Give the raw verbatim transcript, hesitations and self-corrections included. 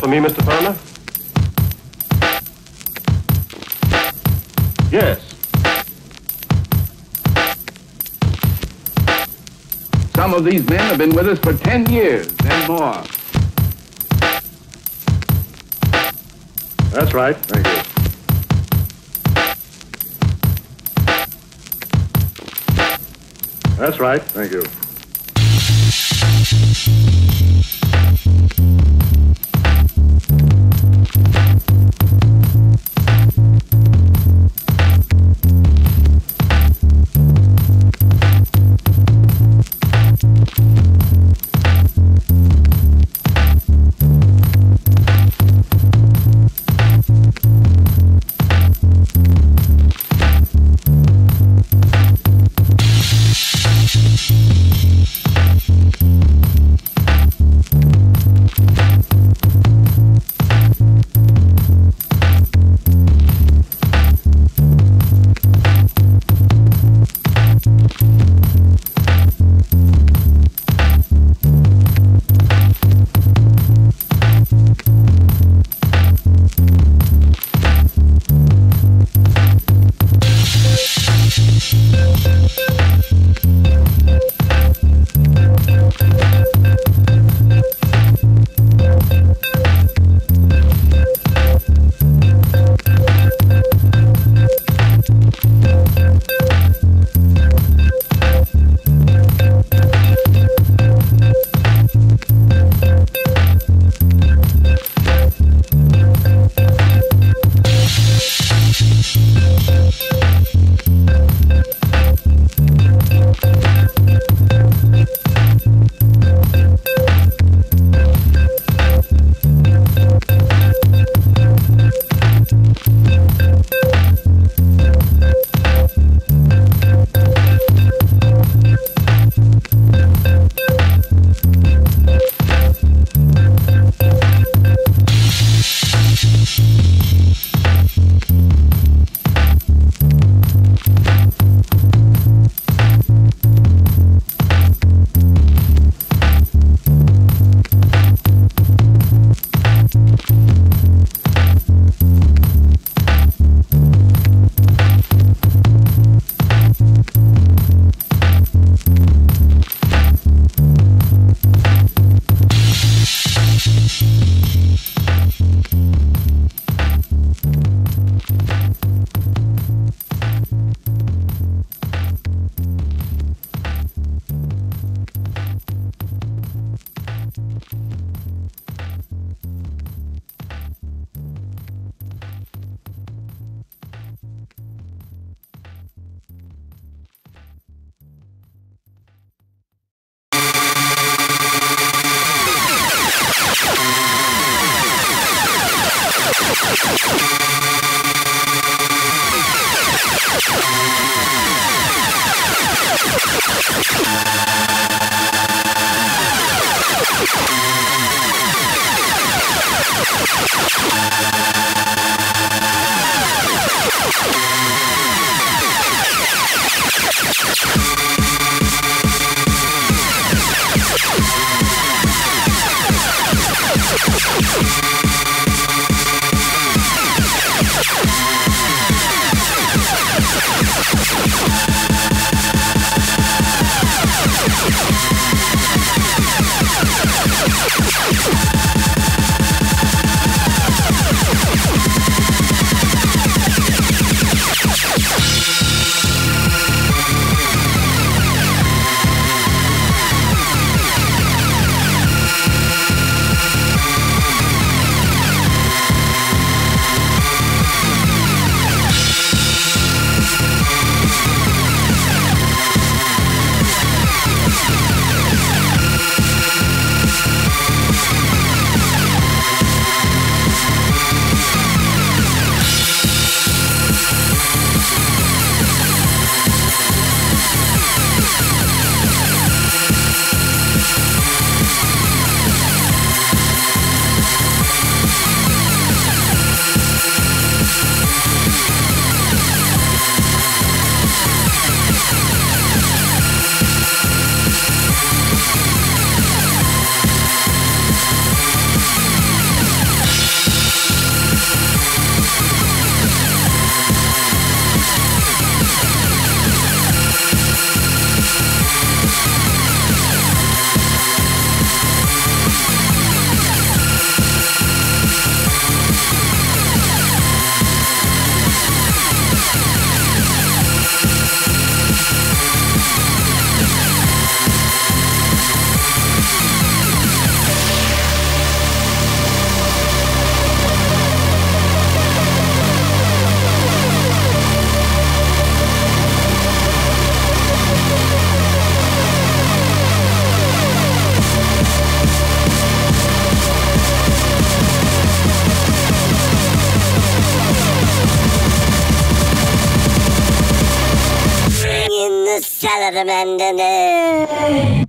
For me, Mister Farmer? Yes. Some of these men have been with us for ten years and more. That's right. Thank you. That's right. Thank you. tell them and then.